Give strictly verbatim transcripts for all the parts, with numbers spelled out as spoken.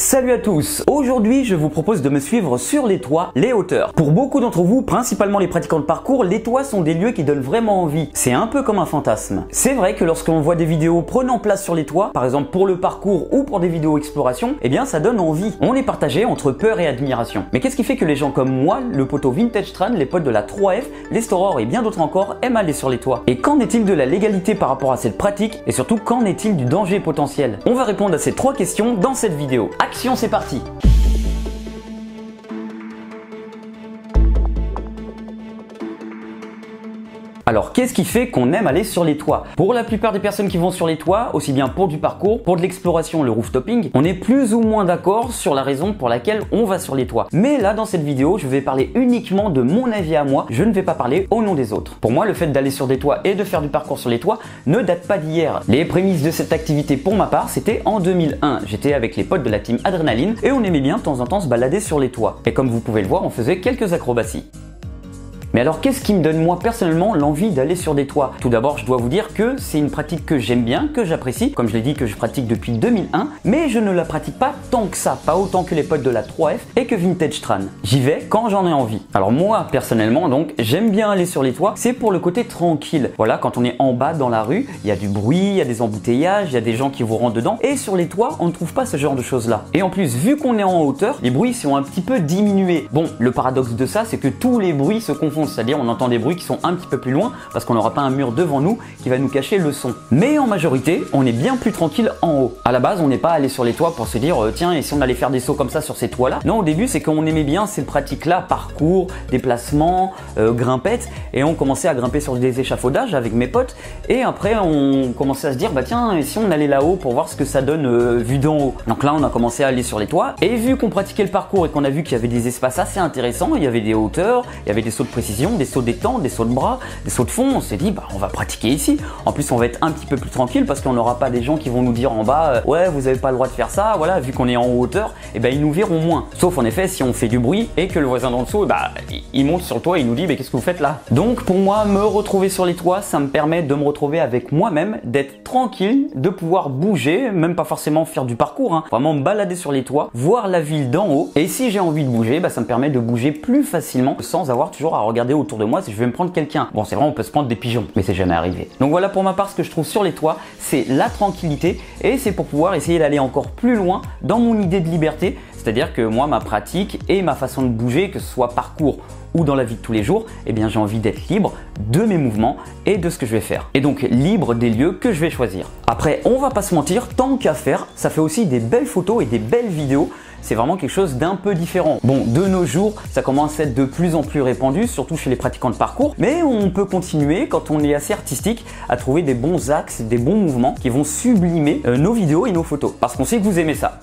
Salut à tous! Aujourd'hui, je vous propose de me suivre sur les toits, les hauteurs. Pour beaucoup d'entre vous, principalement les pratiquants de parcours, les toits sont des lieux qui donnent vraiment envie. C'est un peu comme un fantasme. C'est vrai que lorsque l'on voit des vidéos prenant place sur les toits, par exemple pour le parcours ou pour des vidéos exploration, eh bien ça donne envie. On est partagé entre peur et admiration. Mais qu'est-ce qui fait que les gens comme moi, le poteau Vintage Tran, les potes de la trois F, les Storor et bien d'autres encore aiment aller sur les toits? Et qu'en est-il de la légalité par rapport à cette pratique? Et surtout, qu'en est-il du danger potentiel? On va répondre à ces trois questions dans cette vidéo. Action, c'est parti! Alors qu'est-ce qui fait qu'on aime aller sur les toits? Pour la plupart des personnes qui vont sur les toits, aussi bien pour du parcours, pour de l'exploration, le rooftopping, on est plus ou moins d'accord sur la raison pour laquelle on va sur les toits. Mais là, dans cette vidéo, je vais parler uniquement de mon avis à moi, je ne vais pas parler au nom des autres. Pour moi, le fait d'aller sur des toits et de faire du parcours sur les toits ne date pas d'hier. Les prémices de cette activité pour ma part, c'était en deux mille un. J'étais avec les potes de la team Adrénaline et on aimait bien de temps en temps se balader sur les toits. Et comme vous pouvez le voir, on faisait quelques acrobaties. Mais alors qu'est-ce qui me donne moi personnellement l'envie d'aller sur des toits? Tout d'abord, je dois vous dire que c'est une pratique que j'aime bien, que j'apprécie, comme je l'ai dit que je pratique depuis deux mille un, mais je ne la pratique pas tant que ça, pas autant que les potes de la trois F et que Vintage Tran. J'y vais quand j'en ai envie. Alors moi personnellement donc, j'aime bien aller sur les toits, c'est pour le côté tranquille. Voilà, quand on est en bas dans la rue, il y a du bruit, il y a des embouteillages, il y a des gens qui vous rentrent dedans, et sur les toits, on ne trouve pas ce genre de choses là. Et en plus, vu qu'on est en hauteur, les bruits sont un petit peu diminués. Bon, le paradoxe de ça, c'est que tous les bruits se confondent. C'est-à-dire on entend des bruits qui sont un petit peu plus loin parce qu'on n'aura pas un mur devant nous qui va nous cacher le son. Mais en majorité, on est bien plus tranquille en haut. À la base, on n'est pas allé sur les toits pour se dire tiens, et si on allait faire des sauts comme ça sur ces toits-là? Non, au début, c'est qu'on aimait bien ces pratiques-là, parcours, déplacement, euh, grimpettes, et on commençait à grimper sur des échafaudages avec mes potes. Et après, on commençait à se dire bah tiens, et si on allait là-haut pour voir ce que ça donne euh, vu d'en haut? Donc là, on a commencé à aller sur les toits. Et vu qu'on pratiquait le parcours et qu'on a vu qu'il y avait des espaces assez intéressants, il y avait des hauteurs, il y avait des sauts de précision, des sauts d'étang, des sauts de bras, des sauts de fond, on s'est dit bah on va pratiquer ici. En plus on va être un petit peu plus tranquille parce qu'on n'aura pas des gens qui vont nous dire en bas euh, ouais vous avez pas le droit de faire ça, voilà, vu qu'on est en hauteur, et ben bah, ils nous verront moins. Sauf en effet si on fait du bruit et que le voisin d'en dessous bah il monte sur le toit et il nous dit mais bah, qu'est-ce que vous faites là? Donc pour moi, me retrouver sur les toits, ça me permet de me retrouver avec moi-même, d'être tranquille, de pouvoir bouger, même pas forcément faire du parcours, hein, vraiment me balader sur les toits, voir la ville d'en haut, et si j'ai envie de bouger, bah ça me permet de bouger plus facilement sans avoir toujours à regarder autour de moi si je vais me prendre quelqu'un. Bon, c'est vrai, on peut se prendre des pigeons, mais c'est jamais arrivé. Donc voilà pour ma part ce que je trouve sur les toits, c'est la tranquillité, et c'est pour pouvoir essayer d'aller encore plus loin dans mon idée de liberté, c'est-à-dire que moi, ma pratique et ma façon de bouger, que ce soit parcours ou dans la vie de tous les jours, eh bien j'ai envie d'être libre de mes mouvements et de ce que je vais faire. Et donc libre des lieux que je vais choisir. Après, on va pas se mentir, tant qu'à faire, ça fait aussi des belles photos et des belles vidéos. C'est vraiment quelque chose d'un peu différent. Bon, de nos jours, ça commence à être de plus en plus répandu, surtout chez les pratiquants de parcours, mais on peut continuer, quand on est assez artistique, à trouver des bons axes, des bons mouvements qui vont sublimer nos vidéos et nos photos. Parce qu'on sait que vous aimez ça.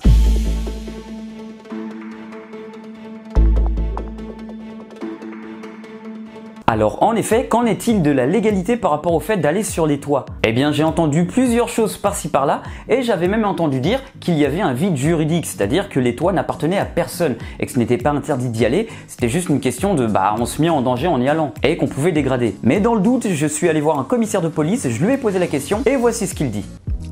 Alors en effet, qu'en est-il de la légalité par rapport au fait d'aller sur les toits? Eh bien j'ai entendu plusieurs choses par-ci par-là, et j'avais même entendu dire qu'il y avait un vide juridique, c'est-à-dire que les toits n'appartenaient à personne et que ce n'était pas interdit d'y aller, c'était juste une question de bah on se met en danger en y allant et qu'on pouvait dégrader. Mais dans le doute, je suis allé voir un commissaire de police, je lui ai posé la question et voici ce qu'il dit.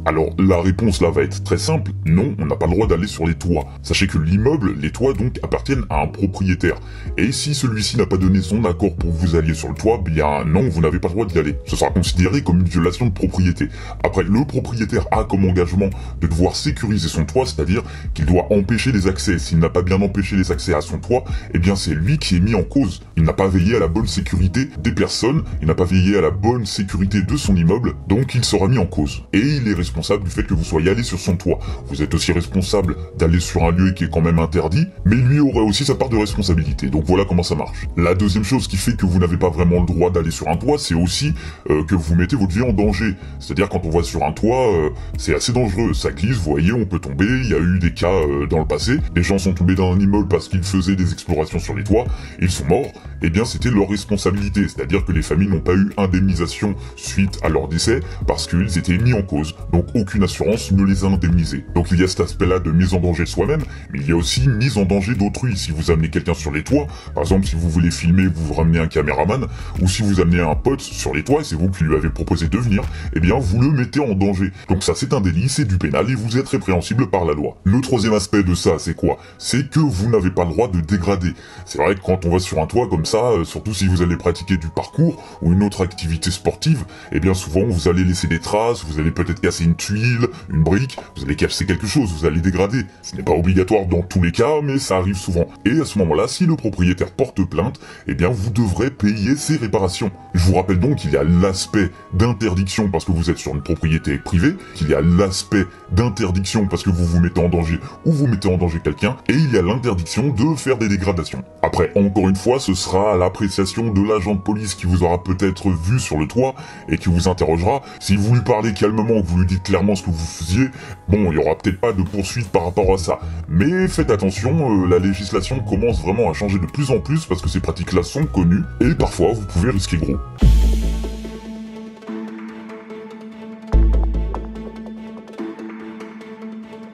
Alors, la réponse là va être très simple, non, on n'a pas le droit d'aller sur les toits. Sachez que l'immeuble, les toits donc, appartiennent à un propriétaire. Et si celui-ci n'a pas donné son accord pour que vous alliez sur le toit, bien non, vous n'avez pas le droit d'y aller. Ce sera considéré comme une violation de propriété. Après, le propriétaire a comme engagement de devoir sécuriser son toit, c'est-à-dire qu'il doit empêcher les accès. S'il n'a pas bien empêché les accès à son toit, eh bien c'est lui qui est mis en cause. Il n'a pas veillé à la bonne sécurité des personnes, il n'a pas veillé à la bonne sécurité de son immeuble, donc il sera mis en cause. Et il est responsable du fait que vous soyez allé sur son toit. Vous êtes aussi responsable d'aller sur un lieu qui est quand même interdit, mais lui aurait aussi sa part de responsabilité. Donc voilà comment ça marche. La deuxième chose qui fait que vous n'avez pas vraiment le droit d'aller sur un toit, c'est aussi euh, que vous mettez votre vie en danger. C'est-à-dire quand on va sur un toit, euh, c'est assez dangereux. Ça glisse, vous voyez, on peut tomber. Il y a eu des cas euh, dans le passé. Des gens sont tombés d'un immeuble parce qu'ils faisaient des explorations sur les toits. Ils sont morts. eh bien c'était leur responsabilité, c'est-à-dire que les familles n'ont pas eu indemnisation suite à leur décès parce qu'ils étaient mis en cause, donc aucune assurance ne les a indemnisés. Donc il y a cet aspect-là de mise en danger de soi-même, mais il y a aussi mise en danger d'autrui. Si vous amenez quelqu'un sur les toits, par exemple si vous voulez filmer, vous vous ramenez un caméraman, ou si vous amenez un pote sur les toits et c'est vous qui lui avez proposé de venir, eh bien vous le mettez en danger. Donc ça c'est un délit, c'est du pénal et vous êtes répréhensible par la loi. Le troisième aspect de ça c'est quoi? C'est que vous n'avez pas le droit de dégrader. C'est vrai que quand on va sur un toit comme ça, euh, surtout si vous allez pratiquer du parkour ou une autre activité sportive, eh bien souvent vous allez laisser des traces, vous allez peut-être casser une tuile, une brique, vous allez casser quelque chose, vous allez dégrader. Ce n'est pas obligatoire dans tous les cas, mais ça arrive souvent. Et à ce moment-là, si le propriétaire porte plainte, eh bien vous devrez payer ses réparations. Je vous rappelle donc qu'il y a l'aspect d'interdiction parce que vous êtes sur une propriété privée, qu'il y a l'aspect d'interdiction parce que vous vous mettez en danger ou vous mettez en danger quelqu'un, et il y a l'interdiction de faire des dégradations. Après, encore une fois, ce sera à l'appréciation de l'agent de police qui vous aura peut-être vu sur le toit et qui vous interrogera. Si vous lui parlez calmement, que vous lui dites clairement ce que vous faisiez, bon, il n'y aura peut-être pas de poursuite par rapport à ça. Mais faites attention, euh, la législation commence vraiment à changer de plus en plus parce que ces pratiques-là sont connues et parfois vous pouvez risquer gros.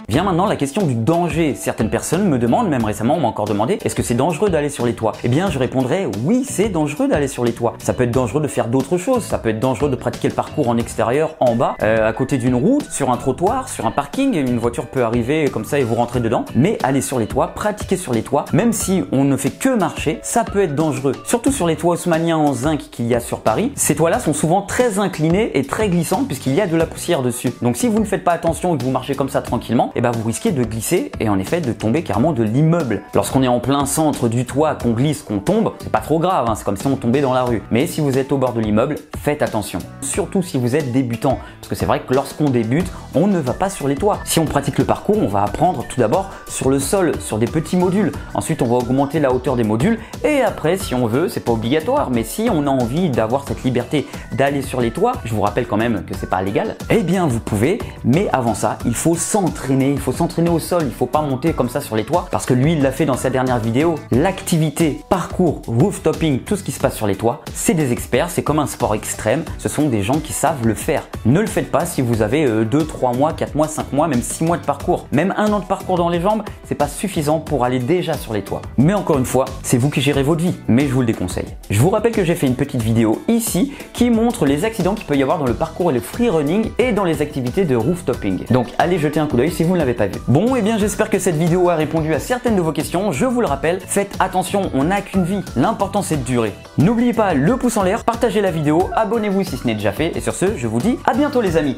Vient maintenant la question du danger. Certaines personnes me demandent, même récemment on m'a encore demandé, est-ce que c'est dangereux d'aller sur les toits? Eh bien je répondrai oui, c'est dangereux d'aller sur les toits. Ça peut être dangereux de faire d'autres choses, ça peut être dangereux de pratiquer le parcours en extérieur, en bas, euh, à côté d'une route, sur un trottoir, sur un parking, une voiture peut arriver comme ça et vous rentrez dedans. Mais aller sur les toits, pratiquer sur les toits, même si on ne fait que marcher, ça peut être dangereux. Surtout sur les toits haussmanniens en zinc qu'il y a sur Paris, ces toits-là sont souvent très inclinés et très glissants puisqu'il y a de la poussière dessus. Donc si vous ne faites pas attention et que vous marchez comme ça tranquillement, et bah vous risquez de glisser et en effet de tomber carrément de l'immeuble. Lorsqu'on est en plein centre du toit, qu'on glisse, qu'on tombe, c'est pas trop grave, hein, c'est comme si on tombait dans la rue. Mais si vous êtes au bord de l'immeuble, faites attention. Surtout si vous êtes débutant, parce que c'est vrai que lorsqu'on débute, on ne va pas sur les toits. Si on pratique le parcours, on va apprendre tout d'abord sur le sol, sur des petits modules. Ensuite, on va augmenter la hauteur des modules et après, si on veut, c'est pas obligatoire, mais si on a envie d'avoir cette liberté d'aller sur les toits, je vous rappelle quand même que c'est pas légal, eh bien vous pouvez, mais avant ça, il faut s'entraîner. Il faut s'entraîner au sol, il faut pas monter comme ça sur les toits parce que lui il l'a fait dans sa dernière vidéo. L'activité, parcours, rooftopping, tout ce qui se passe sur les toits, c'est des experts, c'est comme un sport extrême, ce sont des gens qui savent le faire. Ne le faites pas si vous avez deux, trois mois, quatre mois, cinq mois, même six mois de parcours, même un an de parcours dans les jambes, c'est pas suffisant pour aller déjà sur les toits. Mais encore une fois, c'est vous qui gérez votre vie, mais je vous le déconseille. Je vous rappelle que j'ai fait une petite vidéo ici qui montre les accidents qu'il peut y avoir dans le parcours et le freerunning et dans les activités de rooftopping. Donc allez jeter un coup d'œil si vous vous ne l'avez pas vu. Bon, et eh bien j'espère que cette vidéo a répondu à certaines de vos questions. Je vous le rappelle, faites attention, on n'a qu'une vie. L'important c'est de durer. N'oubliez pas le pouce en l'air, partagez la vidéo, abonnez-vous si ce n'est déjà fait. Et sur ce, je vous dis à bientôt les amis.